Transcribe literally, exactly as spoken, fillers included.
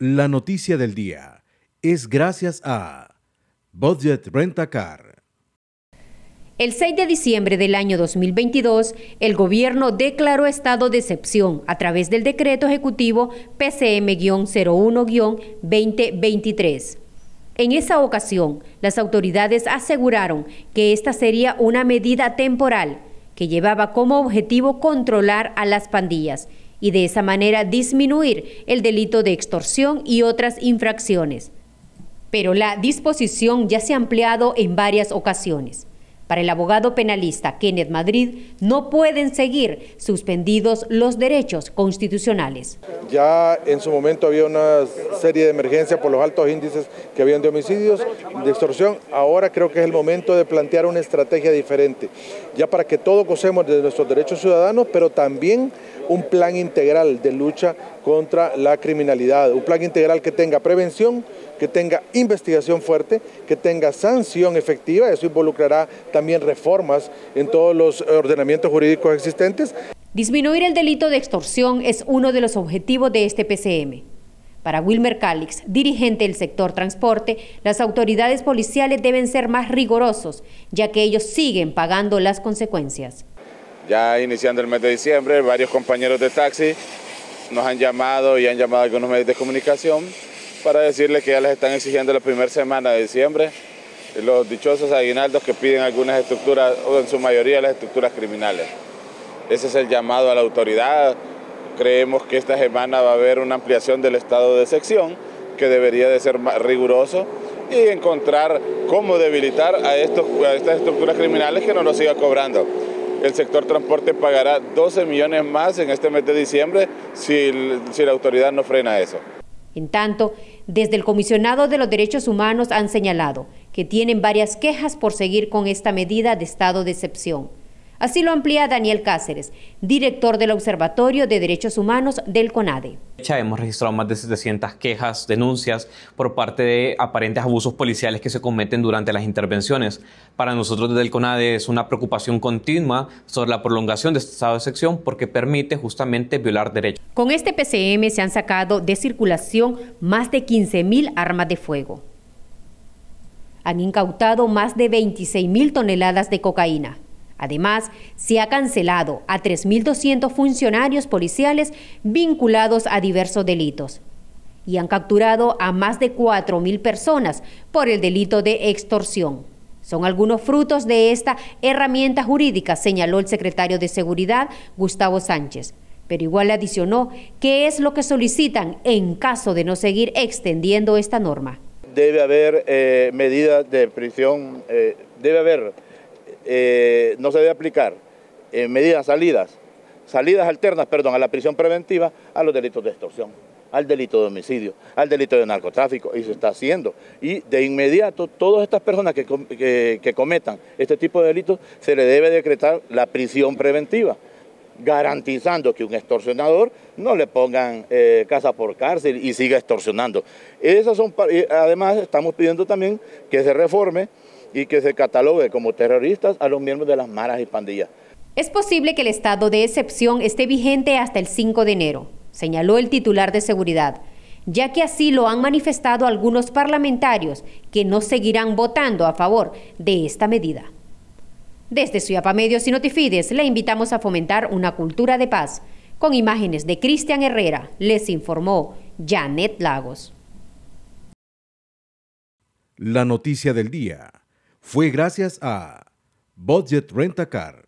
La noticia del día es gracias a Budget Rent a Car. El seis de diciembre del año dos mil veintidós, el gobierno declaró estado de excepción a través del decreto ejecutivo P C M cero uno veinte veintitrés. En esa ocasión, las autoridades aseguraron que esta sería una medida temporal que llevaba como objetivo controlar a las pandillas y de esa manera disminuir el delito de extorsión y otras infracciones. Pero la disposición ya se ha ampliado en varias ocasiones. Para el abogado penalista Kenneth Madrid, no pueden seguir suspendidos los derechos constitucionales. Ya en su momento había una serie de emergencias por los altos índices que habían de homicidios, de extorsión. Ahora creo que es el momento de plantear una estrategia diferente, ya para que todos gocemos de nuestros derechos ciudadanos, pero también un plan integral de lucha contra la criminalidad, un plan integral que tenga prevención, que tenga investigación fuerte, que tenga sanción efectiva. Eso involucrará también reformas en todos los ordenamientos jurídicos existentes. Disminuir el delito de extorsión es uno de los objetivos de este P C M. Para Wilmer Calix, dirigente del sector transporte, las autoridades policiales deben ser más rigurosos, ya que ellos siguen pagando las consecuencias. Ya iniciando el mes de diciembre, varios compañeros de taxi nos han llamado y han llamado a algunos medios de comunicación para decirles que ya les están exigiendo la primera semana de diciembre los dichosos aguinaldos que piden algunas estructuras, o en su mayoría las estructuras criminales. Ese es el llamado a la autoridad. Creemos que esta semana va a haber una ampliación del estado de excepción que debería de ser más riguroso y encontrar cómo debilitar a, estos, a estas estructuras criminales que no nos siga cobrando. El sector transporte pagará doce millones más en este mes de diciembre si, si la autoridad no frena eso. En tanto, desde el Comisionado de los Derechos Humanos han señalado que tienen varias quejas por seguir con esta medida de estado de excepción. Así lo amplía Daniel Cáceres, director del Observatorio de Derechos Humanos del CONADE. Ya hemos registrado más de setecientas quejas, denuncias por parte de aparentes abusos policiales que se cometen durante las intervenciones. Para nosotros desde el CONADE es una preocupación continua sobre la prolongación de este estado de excepción porque permite justamente violar derechos. Con este P C M se han sacado de circulación más de quince mil armas de fuego. Han incautado más de veintiséis mil toneladas de cocaína. Además, se ha cancelado a tres mil doscientos funcionarios policiales vinculados a diversos delitos y han capturado a más de cuatro mil personas por el delito de extorsión. Son algunos frutos de esta herramienta jurídica, señaló el secretario de Seguridad, Gustavo Sánchez, pero igual adicionó qué es lo que solicitan en caso de no seguir extendiendo esta norma. Debe haber eh, medidas de prisión, eh, debe haber... Eh, no se debe aplicar eh, medidas salidas, salidas alternas, perdón, a la prisión preventiva, a los delitos de extorsión, al delito de homicidio, al delito de narcotráfico, y se está haciendo. Y de inmediato, todas estas personas que, que, que cometan este tipo de delitos, se le debe decretar la prisión preventiva, garantizando que un extorsionador no le pongan eh, casa por cárcel y siga extorsionando. Esas son, además, estamos pidiendo también que se reforme y que se catalogue como terroristas a los miembros de las maras y pandillas. Es posible que el estado de excepción esté vigente hasta el cinco de enero, señaló el titular de seguridad, ya que así lo han manifestado algunos parlamentarios que no seguirán votando a favor de esta medida. Desde Suyapa Medios y Notifides le invitamos a fomentar una cultura de paz. Con imágenes de Cristian Herrera, les informó Janet Lagos. La noticia del día fue gracias a Budget Rent a Car.